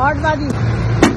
hot body.